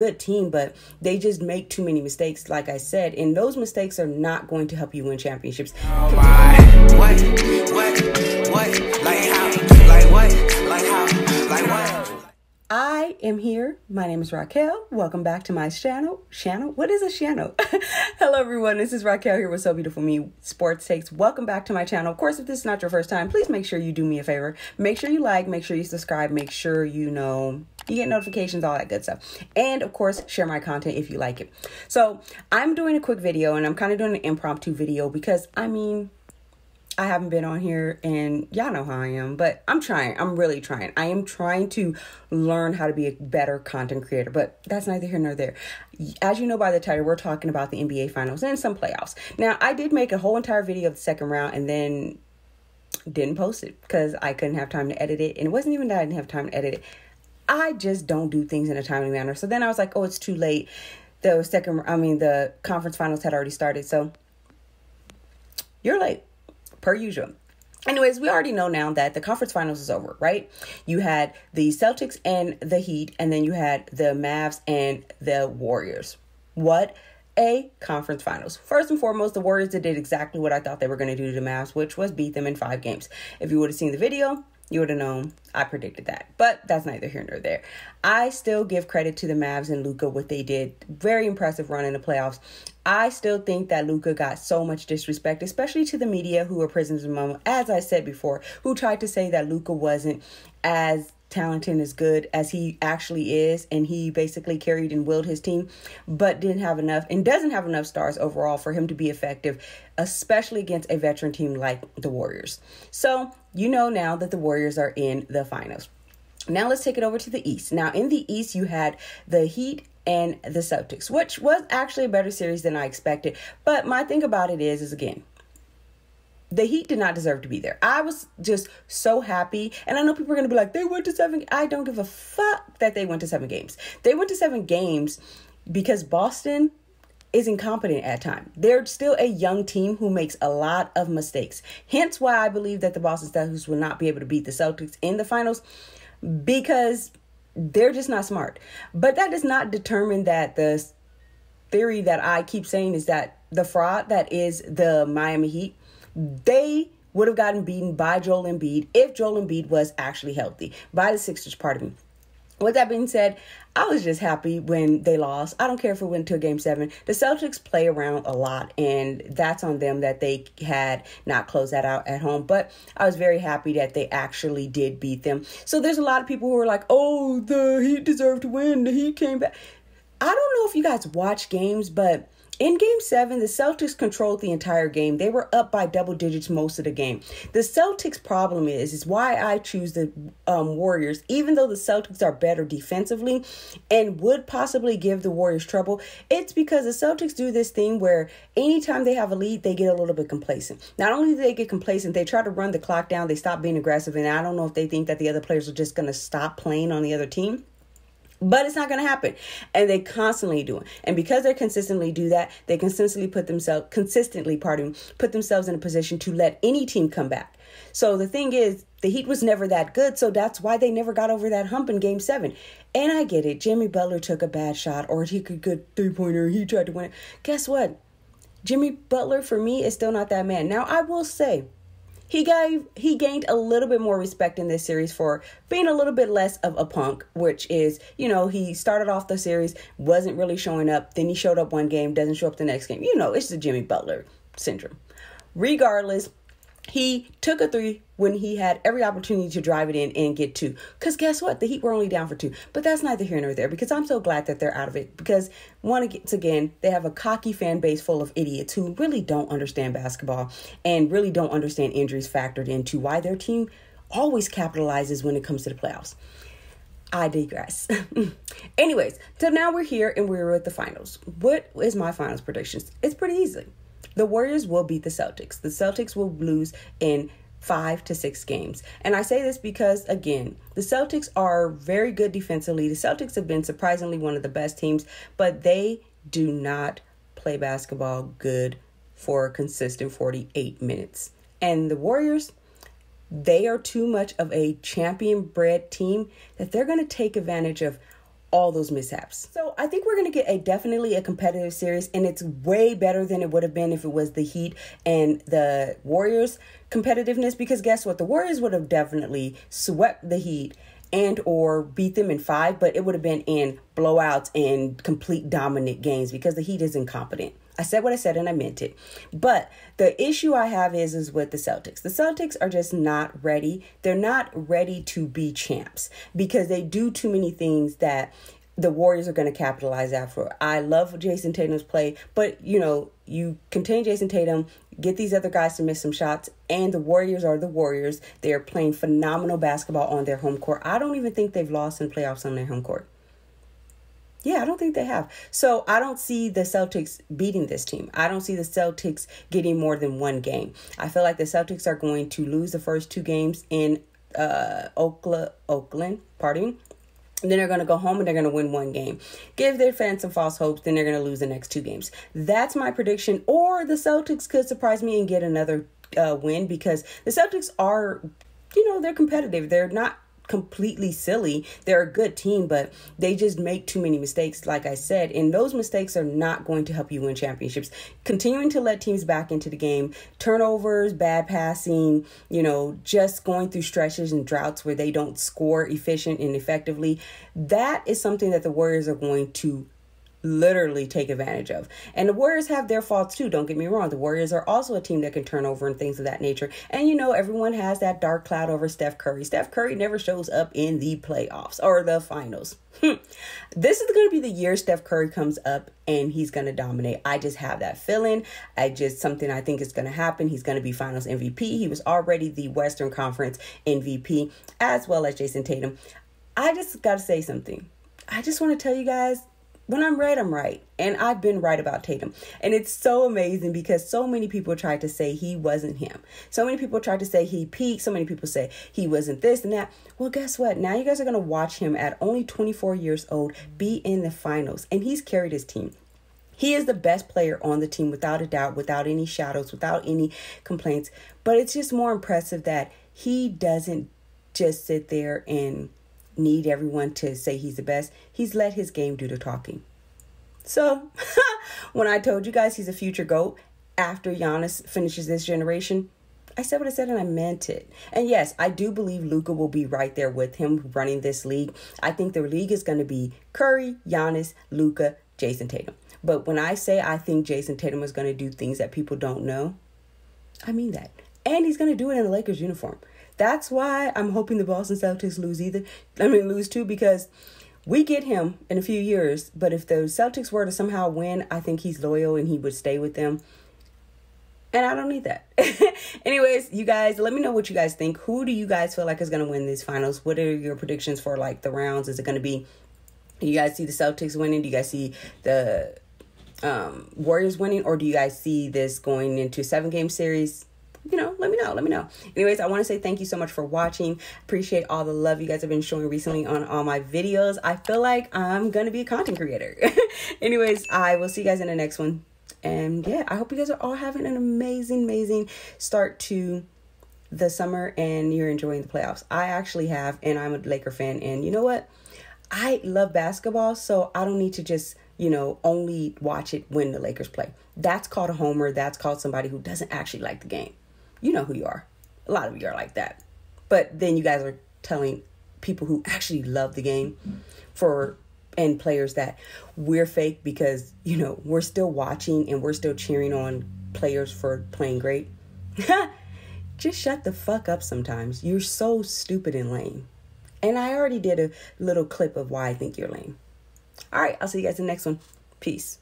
good team, but they just make too many mistakes, like I said, and those mistakes are not going to help you win championships. Oh my. What? Like how? I am here. My name is Raquel. Welcome back to my channel. What is a channel? Hello, everyone. This is Raquel here with So Beautiful Me Sports Takes. Welcome back to my channel. Of course, if this is not your first time, please make sure you do me a favor. Make sure you like, make sure you subscribe, make sure you know you get notifications, all that good stuff. And of course, share my content if you like it. So I'm doing a quick video and I'm kind of doing an impromptu video because I mean, I haven't been on here and y'all know how I am, but I'm trying. I'm really trying. I am trying to learn how to be a better content creator, but that's neither here nor there. As you know by the title, we're talking about the NBA Finals and some playoffs. Now, I did make a whole entire video of the second round and then didn't post it because I couldn't have time to edit it. And it wasn't even that I didn't have time to edit it. I just don't do things in a timely manner. So then I was like, oh, it's too late. The conference finals had already started. So you're late. Per usual. Anyways, we already know now that the conference finals is over, right? You had the Celtics and the Heat, and then you had the Mavs and the Warriors. What a conference finals. First and foremost, the Warriors did exactly what I thought they were going to do to the Mavs, which was beat them in 5 games. If you would have seen the video, you would have known I predicted that, but that's neither here nor there. I still give credit to the Mavs and Luka, what they did. Very impressive run in the playoffs. I still think that Luka got so much disrespect, especially to the media who were prisoners of the moment, as I said before, who tried to say that Luka wasn't as talented and as good as he actually is, and he basically carried and willed his team, but didn't have enough and doesn't have enough stars overall for him to be effective, especially against a veteran team like the Warriors. So you know now that the Warriors are in the finals. Now let's take it over to the East. Now in the East, you had the Heat and the Celtics, which was actually a better series than I expected. But my thing about it is again, the Heat did not deserve to be there. I was just so happy. And I know people are going to be like, they went to 7. I don't give a fuck that they went to 7 games. They went to 7 games because Boston is incompetent at times. They're still a young team who makes a lot of mistakes. Hence why I believe that the Boston Celtics will not be able to beat the Celtics in the finals because they're just not smart. But that does not determine that the theory that I keep saying is that the fraud that is the Miami Heat, they would have gotten beaten by Joel Embiid if Joel Embiid was actually healthy, by the Sixers, pardon me. With that being said, I was just happy when they lost. I don't care if it went to a Game 7. The Celtics play around a lot, and that's on them that they had not closed that out at home. But I was very happy that they actually did beat them. So there's a lot of people who are like, oh, the Heat deserved to win. The Heat came back. I don't know if you guys watch games, but in Game 7, the Celtics controlled the entire game. They were up by double digits most of the game. The Celtics' problem is why I choose the Warriors. Even though the Celtics are better defensively and would possibly give the Warriors trouble, it's because the Celtics do this thing where anytime they have a lead, they get a little bit complacent. Not only do they get complacent, they try to run the clock down. They stop being aggressive, and I don't know if they think that the other players are just going to stop playing on the other team. But it's not going to happen. And they constantly do it. And because they consistently do that, they consistently put themselves in a position to let any team come back. So the thing is, the Heat was never that good. So that's why they never got over that hump in Game 7. And I get it. Jimmy Butler took a bad shot, or he could get a 3-pointer. He tried to win it. Guess what? Jimmy Butler, for me, is still not that man. Now, I will say, He gained a little bit more respect in this series for being a little bit less of a punk, which is, you know, he started off the series, wasn't really showing up. Then he showed up 1 game, doesn't show up the next game. You know, it's the Jimmy Butler syndrome. Regardless, he took a 3 when he had every opportunity to drive it in and get 2. Because guess what? The Heat were only down for 2. But that's neither here nor there because I'm so glad that they're out of it. Because once again, they have a cocky fan base full of idiots who really don't understand basketball and really don't understand injuries factored into why their team always capitalizes when it comes to the playoffs. I digress. Anyways, so now we're here and we're at the finals. What is my finals predictions? It's pretty easy. The Warriors will beat the Celtics. The Celtics will lose in 5 to 6 games. And I say this because, again, the Celtics are very good defensively. The Celtics have been surprisingly one of the best teams, but they do not play basketball good for a consistent 48 minutes. And the Warriors, they are too much of a champion-bred team that they're going to take advantage of all those mishaps. So I think we're going to get definitely a competitive series, and it's way better than it would have been if it was the Heat and the Warriors competitiveness, because guess what? The Warriors would have definitely swept the Heat and or beat them in 5, but it would have been in blowouts and complete dominant games because the Heat is incompetent. I said what I said and I meant it. But the issue I have is with the Celtics. The Celtics are just not ready. They're not ready to be champs because they do too many things that the Warriors are going to capitalize after. I love Jayson Tatum's play, but, you know, you contain Jayson Tatum, get these other guys to miss some shots, and the Warriors are the Warriors. They are playing phenomenal basketball on their home court. I don't even think they've lost in playoffs on their home court. Yeah, I don't think they have. So I don't see the Celtics beating this team. I don't see the Celtics getting more than one game. I feel like the Celtics are going to lose the first 2 games in Oakland. Pardon. And then they're going to go home and they're going to win 1 game. Give their fans some false hopes. Then they're going to lose the next 2 games. That's my prediction. Or the Celtics could surprise me and get another win, because the Celtics are, you know, they're competitive. They're not completely silly. They're a good team, but they just make too many mistakes, like I said, and those mistakes are not going to help you win championships. Continuing to let teams back into the game, turnovers, bad passing, you know, just going through stretches and droughts where they don't score efficient and effectively, that is something that the Warriors are going to literally take advantage of. And the Warriors have their faults too, don't get me wrong. The Warriors are also a team that can turn over and things of that nature. And you know, everyone has that dark cloud over Steph Curry. Steph Curry never shows up in the playoffs or the finals. This is going to be the year Steph Curry comes up and he's going to dominate. I just have that feeling. Something I think is going to happen. He's going to be finals MVP. He was already the Western Conference MVP, as well as Jayson Tatum. I just got to say something. I just want to tell you guys, when I'm right, I'm right. And I've been right about Tatum. And it's so amazing because so many people tried to say he wasn't him. So many people tried to say he peaked. So many people say he wasn't this and that. Well, guess what? Now you guys are going to watch him at only 24 years old be in the finals. And he's carried his team. He is the best player on the team, without a doubt, without any shadows, without any complaints. But it's just more impressive that he doesn't just sit there and need everyone to say he's the best. He's let his game do the talking. So when I told you guys he's a future GOAT after Giannis finishes this generation, I said what I said and I meant it. And yes, I do believe Luka will be right there with him running this league. I think the league is going to be Curry, Giannis, Luka, Jayson Tatum. But when I say I think Jayson Tatum is going to do things that people don't know, I mean that. And he's going to do it in the Lakers uniform. That's why I'm hoping the Boston Celtics lose too, because we get him in a few years. But if the Celtics were to somehow win, I think he's loyal and he would stay with them. And I don't need that. Anyways, you guys, let me know what you guys think. Who do you guys feel like is going to win these finals? What are your predictions for like the rounds? Is it going to be, do you guys see the Celtics winning? Do you guys see the Warriors winning? Or do you guys see this going into 7-game series? You know, let me know. Anyways, I want to say thank you so much for watching. Appreciate all the love you guys have been showing recently on all my videos. I feel like I'm going to be a content creator. Anyways, I will see you guys in the next one. And yeah, I hope you guys are all having an amazing, amazing start to the summer and you're enjoying the playoffs. I actually have, and I'm a Laker fan. And you know what? I love basketball, so I don't need to just, you know, only watch it when the Lakers play. That's called a homer. That's called somebody who doesn't actually like the game. You know who you are. A lot of you are like that. But then you guys are telling people who actually love the game and players that we're fake because, you know, we're still watching and we're still cheering on players for playing great. Just shut the fuck up sometimes. You're so stupid and lame. And I already did a little clip of why I think you're lame. All right, I'll see you guys in the next one. Peace.